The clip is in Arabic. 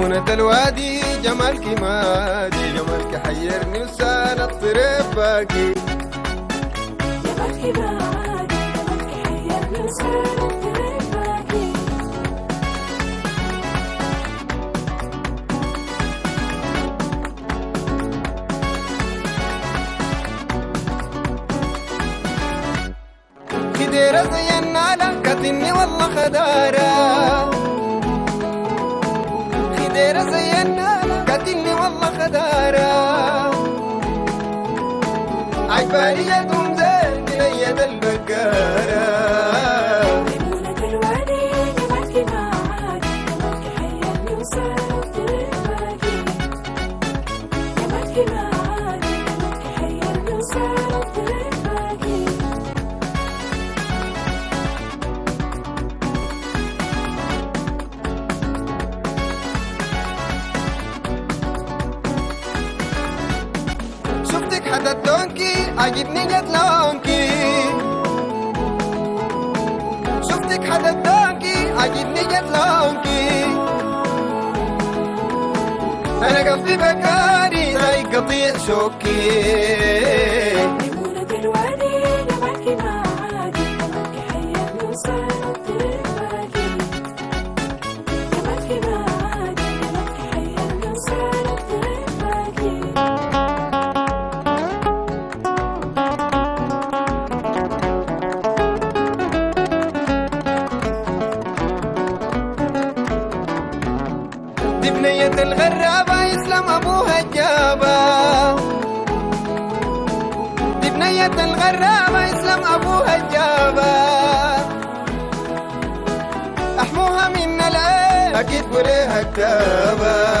منة الوادي جمالك مادي، جمالك حيرني وسال الطريق باقي، جمالك مادي، جمالك حيرني وسال الطريق باقي. خديرة زينا لكتني والله خدارة، خديرة زينا لكتني والله خدارة، عجبالي أدوم زين بنية البقارة. عجبني جت لونكي، شفتك حددتونكي، عجبني جت لونكي، أنا قلبي بكاري زي قطيع شوكي. بنية الغرابة يسلم أبوها الجابة، دي بنية الغرابة يسلم أبوها الجابة، أحموها من العين أكيد وليها كتابة.